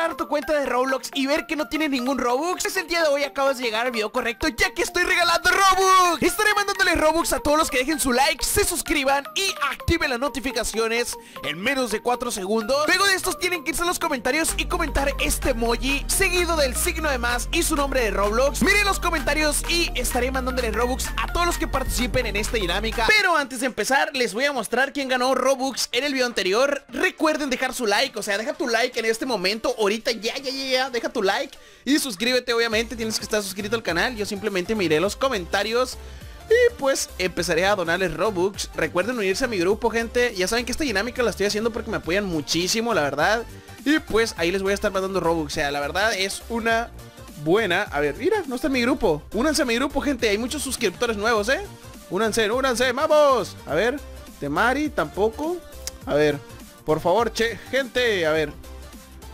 entrar a tu cuenta de Roblox y ver que no tienes ningún Robux, pues el día de hoy acabas de llegar al video correcto, ya que estoy regalando Robux. Estaré mandándole Robux a todos los que dejen su like, se suscriban y activen las notificaciones en menos de 4 segundos. Luego de estos tienen que irse a los comentarios y comentar este emoji seguido del signo de más y su nombre de Roblox. Miren los comentarios y estaré mandándole Robux a todos los que participen en esta dinámica. Pero antes de empezar, les voy a mostrar quién ganó Robux en el video anterior. Recuerden dejar su like, o sea, deja tu like en este momento, ahorita ya, deja tu like y suscríbete, obviamente, tienes que estar suscrito al canal. Yo simplemente miré los comentarios y pues empezaré a donarles Robux. Recuerden unirse a mi grupo, gente. Ya saben que esta dinámica la estoy haciendo porque me apoyan muchísimo, la verdad. Y pues ahí les voy a estar mandando Robux. O sea, la verdad es una buena... A ver, mira, no está en mi grupo. Únanse a mi grupo, gente. Hay muchos suscriptores nuevos, ¿eh? Únanse, únanse, vamos. A ver, Temari tampoco. A ver, por favor, che, gente. A ver,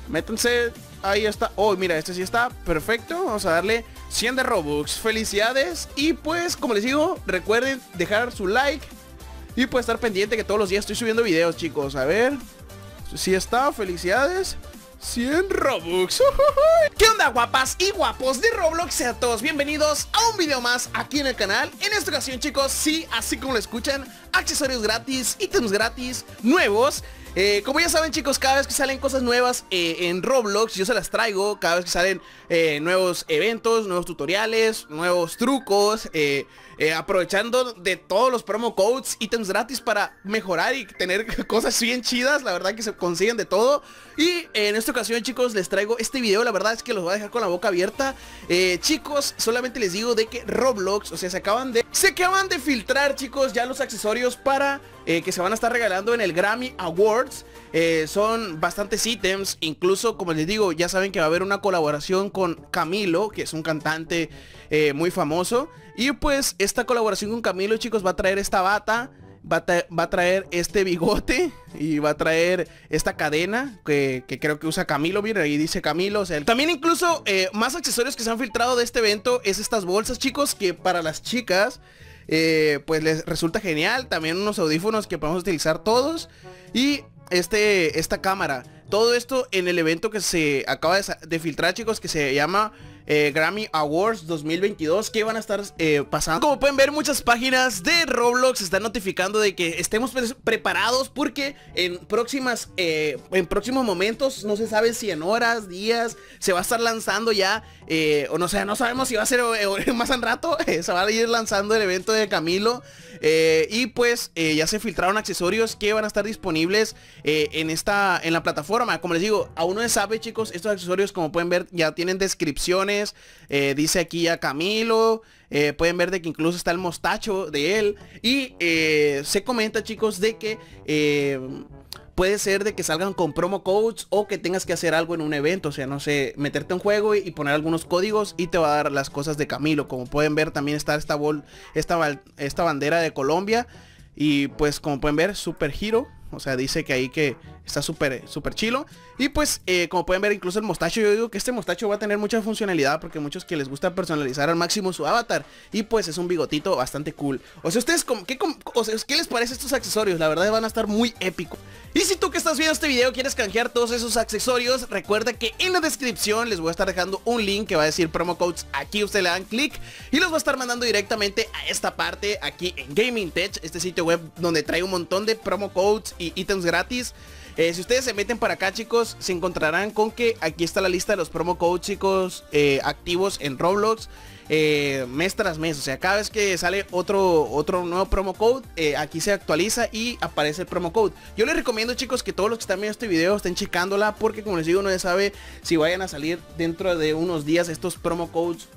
métanse. Ahí está. Oh, mira, este sí está perfecto. Vamos a darle 100 de Robux, felicidades. Y pues, como les digo, recuerden dejar su like y pues estar pendiente que todos los días estoy subiendo videos, chicos. A ver, si está, felicidades, 100 Robux. ¿Qué onda, guapas y guapos de Roblox? Sean todos bienvenidos a un video más aquí en el canal. En esta ocasión, chicos, sí, así como lo escuchan, accesorios gratis, ítems gratis, nuevos. Como ya saben, chicos, cada vez que salen cosas nuevas en Roblox, yo se las traigo. Cada vez que salen nuevos eventos, nuevos tutoriales, nuevos trucos, aprovechando de todos los promo codes, ítems gratis para mejorar y tener cosas bien chidas. La verdad que se consiguen de todo. Y en esta ocasión, chicos, les traigo este video. La verdad es que los voy a dejar con la boca abierta. Chicos, solamente les digo de que Roblox, o sea, se acaban de filtrar, chicos, ya los accesorios para... que se van a estar regalando en el Grammy Awards. Son bastantes ítems. Incluso, como les digo, ya saben que va a haber una colaboración con Camilo, que es un cantante muy famoso. Y pues esta colaboración con Camilo, chicos, va a traer esta bata, va a traer este bigote y va a traer esta cadena que creo que usa Camilo. Miren, ahí dice Camilo. O sea, también incluso más accesorios que se han filtrado de este evento es estas bolsas, chicos, que para las chicas pues les resulta genial. También unos audífonos que podemos utilizar todos. Y esta cámara. Todo esto en el evento que se acaba de filtrar, chicos, que se llama Grammy Awards 2022, que van a estar pasando. Como pueden ver, muchas páginas de Roblox están notificando de que estemos preparados, porque en próximos momentos, no se sabe si en horas, días, se va a estar lanzando ya, o no sé, no sabemos si va a ser más al rato. Se va a ir lanzando el evento de Camilo. Y pues ya se filtraron accesorios que van a estar disponibles en la plataforma. Como les digo, aún no se sabe, chicos. Estos accesorios, como pueden ver, ya tienen descripciones. Dice aquí ya Camilo. Pueden ver de que incluso está el mostacho de él. Y se comenta, chicos, de que puede ser de que salgan con promo codes o que tengas que hacer algo en un evento. O sea, no sé, meterte en juego y poner algunos códigos y te va a dar las cosas de Camilo. Como pueden ver, también está esta bandera de Colombia. Y pues como pueden ver, Super Hero. O sea, dice que ahí que está súper chilo. Y pues, como pueden ver, incluso el mostacho. Yo digo que este mostacho va a tener mucha funcionalidad, porque muchos que les gusta personalizar al máximo su avatar. Y pues es un bigotito bastante cool. O sea, ¿ustedes qué les parece estos accesorios? La verdad van a estar muy épicos. Y si tú que estás viendo este video quieres canjear todos esos accesorios, recuerda que en la descripción les voy a estar dejando un link que va a decir promo codes. Aquí ustedes le dan clic y los va a estar mandando directamente a esta parte aquí en Gaming Tech, este sitio web donde trae un montón de promo codes y ítems gratis. Si ustedes se meten para acá, chicos, se encontrarán con que aquí está la lista de los promo codes, chicos, activos en Roblox mes tras mes. O sea, cada vez que sale otro nuevo promo code, aquí se actualiza y aparece el promo code. Yo les recomiendo, chicos, que todos los que están viendo este video estén checándola, porque como les digo, no se sabe si vayan a salir dentro de unos días estos promo codes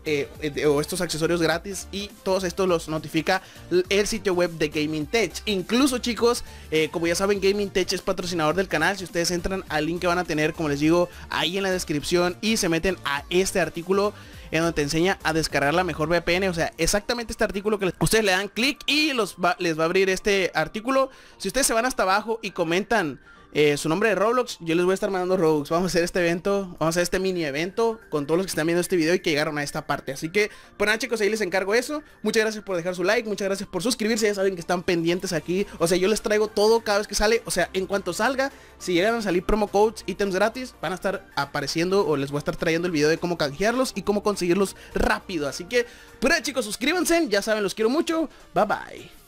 o estos accesorios gratis. Y todos estos los notifica el sitio web de Gaming Tech. Incluso, chicos, como ya saben, Gaming Tech es patrocinador del canal. Si ustedes entran al link que van a tener, como les digo, ahí en la descripción, y se meten a este artículo en donde te enseña a descargar la mejor VPN. O sea, exactamente este artículo que ustedes le dan clic y les va a abrir este artículo. Si ustedes se van hasta abajo y comentan su nombre de Roblox. Yo les voy a estar mandando Robux. Vamos a hacer este evento, vamos a hacer este mini evento con todos los que están viendo este video y que llegaron a esta parte. Así que, pues nada, chicos, ahí les encargo eso. Muchas gracias por dejar su like, muchas gracias por suscribirse. Ya saben que están pendientes aquí, o sea, yo les traigo todo cada vez que sale. O sea, en cuanto salga, si llegan a salir promo codes, ítems gratis, van a estar apareciendo, o les voy a estar trayendo el video de cómo canjearlos y cómo conseguirlos rápido. Así que, pues nada, chicos, suscríbanse. Ya saben, los quiero mucho, bye bye.